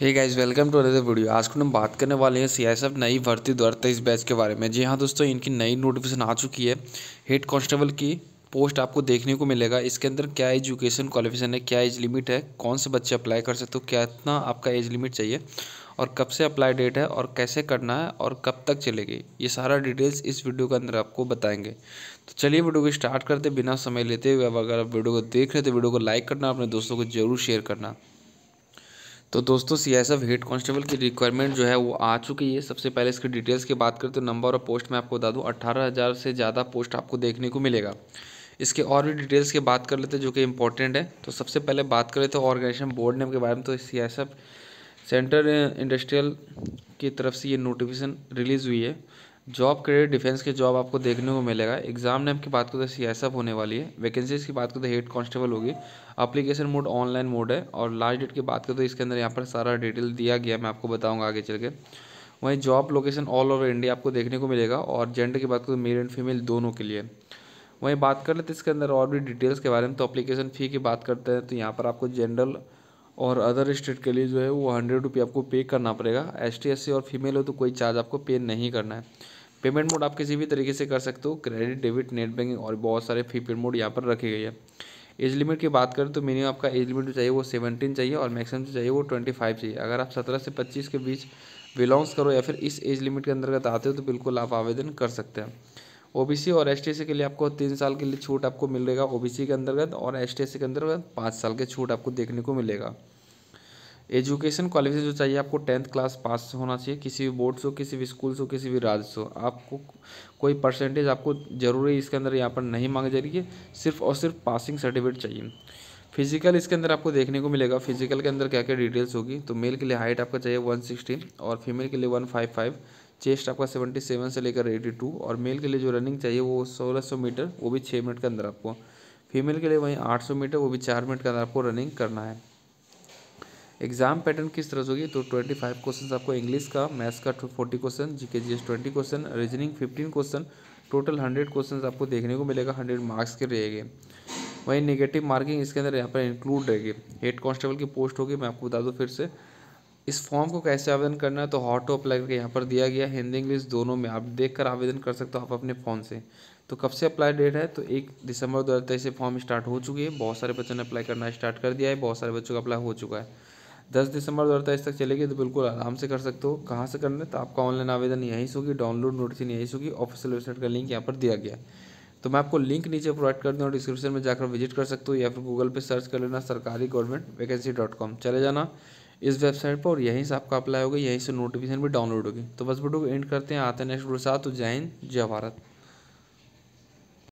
Hey guys welcome to another video. आज को हम बात करने वाले हैं सीआईएसएफ नई भर्ती 2023 बैच के बारे में। जी हाँ दोस्तों, इनकी नई नोटिफिकेशन आ चुकी है। हेड कांस्टेबल की पोस्ट आपको देखने को मिलेगा। इसके अंदर क्या एजुकेशन क्वालिफिकेशन है, क्या एज लिमिट है, कौन से बच्चे अप्लाई कर सकते हो, क्या इतना आपका एज लिमिट चाहिए और कब से अप्लाई डेट है और कैसे करना है और कब तक चलेगी, ये सारा डिटेल्स इस वीडियो के अंदर आपको बताएंगे। तो चलिए वीडियो को स्टार्ट करते बिना समय लेते हुए। अगर आप वीडियो को देख रहे हो तो वीडियो को लाइक करना, अपने दोस्तों को जरूर शेयर करना। तो दोस्तों सीएसएफ हेड कांस्टेबल की रिक्वायरमेंट जो है वो आ चुकी है। सबसे पहले इसकी डिटेल्स की बात करें तो नंबर और पोस्ट मैं आपको बता दूं, 18,000 से ज़्यादा पोस्ट आपको देखने को मिलेगा। इसके और भी डिटेल्स की बात कर लेते हैं जो कि इंपॉर्टेंट है। तो सबसे पहले बात करें तो ऑर्गेनाइजेशन बोर्ड नेम के बारे में, तो सीएसएफ सेंटर इंडस्ट्रियल की तरफ से ये नोटिफिकेशन रिलीज़ हुई है। जॉब क्रेडिट डिफेंस के जॉब आपको देखने को मिलेगा। एग्जाम नेम की बात करें तो सीएसएफ होने वाली है। वैकेंसीज की बात करें तो हेड कांस्टेबल होगी। एप्लीकेशन मोड ऑनलाइन मोड है और लास्ट डेट की बात करें तो इसके अंदर यहाँ पर सारा डिटेल दिया गया, मैं आपको बताऊंगा आगे चल के। वहीं job location all over India आपको देखने को मिलेगा और जेंडर की बात करें तो मेल एंड फीमेल दोनों के लिए। वहीं बात कर लेते इसके अंदर और भी डिटेल्स के बारे में। तो अप्लीकेशन फ़ी की बात करते हैं तो यहाँ पर आपको जनरल और अदर स्टेट के लिए जो है वो 100 रुपये आपको पे करना पड़ेगा। ST SC और फीमेल हो तो कोई चार्ज आपको पे नहीं करना है। पेमेंट मोड आप किसी भी तरीके से कर सकते हो, क्रेडिट, डेबिट, नेट बैंकिंग और बहुत सारे प्रीपेड मोड यहाँ पर रखी गई है। एज लिमिट की बात करें तो मिनिमम आपका एज लिमिट जो चाहिए वो 17 चाहिए और मैक्सिमम जो चाहिए वो 25 चाहिए। अगर आप 17 से 25 के बीच बिलोंग्स करो या फिर इस एज लिमिट के अंतर्गत आते हो तो बिल्कुल आप आवेदन कर सकते हैं। OBC और ST SC के लिए आपको 3 साल के लिए छूट आपको मिलेगा OBC के अंतर्गत, और ST SC के अंतर्गत 5 साल के छूट आपको देखने को मिलेगा। एजुकेशन क्वालिफिकेशन जो चाहिए आपको 10th क्लास पास होना चाहिए, किसी भी बोर्ड से हो, किसी भी स्कूल से हो, किसी भी राज्य से हो। आपको कोई परसेंटेज आपको जरूरी इसके अंदर यहाँ पर नहीं मांगी जा रही है, सिर्फ और सिर्फ पासिंग सर्टिफिकेट चाहिए। फिजिकल इसके अंदर आपको देखने को मिलेगा। फिजिकल के अंदर क्या क्या डिटेल्स होगी तो मेल के लिए हाइट आपका चाहिए 160 और फीमेल के लिए 155। चेस्ट आपका 77 से लेकर 82 और मेल के लिए जो रनिंग चाहिए वो 1600 मीटर, वो भी 6 मिनट के अंदर आपको। फीमेल के लिए वहीं 800 मीटर, वो भी 4 मिनट के अंदर आपको रनिंग करना है। एग्जाम पैटर्न किस तरह से होगी तो 25 क्वेश्चन आपको इंग्लिश का, मैथ्स का 40 question, GK GS 20 question, reasoning 15 question, total 100 question आपको देखने को मिलेगा। 100 मार्क्स के रहेंगे। वहीं नेगेटिव मार्किंग इसके अंदर यहाँ पर इंक्लूड रहेगी। हेड कांस्टेबल की पोस्ट होगी, मैं आपको बता दूँ फिर से। इस फॉर्म को कैसे आवेदन करना है तो हॉट टॉप लग के यहाँ पर दिया गया, हिंदी इंग्लिश दोनों में आप देख कर आवेदन कर सकते हो आप अपने फ़ोन से। तो कब से अप्लाई डेट है तो 1 दिसंबर 2023 से फॉर्म स्टार्ट हो चुकी है। बहुत सारे बच्चों ने अप्लाई करना स्टार्ट कर दिया है, बहुत सारे बच्चों का अप्लाई हो चुका है। 10 दिसंबर 2023 तक चलेगी तो बिल्कुल आराम से कर सकते हो। कहाँ से करना है तो आपका ऑनलाइन आवेदन यहीं से होगी, डाउनलोड नोटिफिकेशन यहीं से होगी। ऑफिशियल वेबसाइट का लिंक यहाँ पर दिया गया, तो मैं आपको लिंक नीचे प्रोवाइड कर दूँ और डिस्क्रिप्शन में जाकर विजिट कर सकते हो या फिर गूगल पे सर्च कर लेना sarkari-government-vacancy.com, चले जाना इस वेबसाइट पर और यहीं से आपका अप्लाई होगा, यहीं से नोटिफिकेशन भी डाउनलोड होगी। तो बस वीडियो को एंड करते हैं, आते हैं नेक्स्ट वीडियो साथ। तो जय हिंद, जय भारत।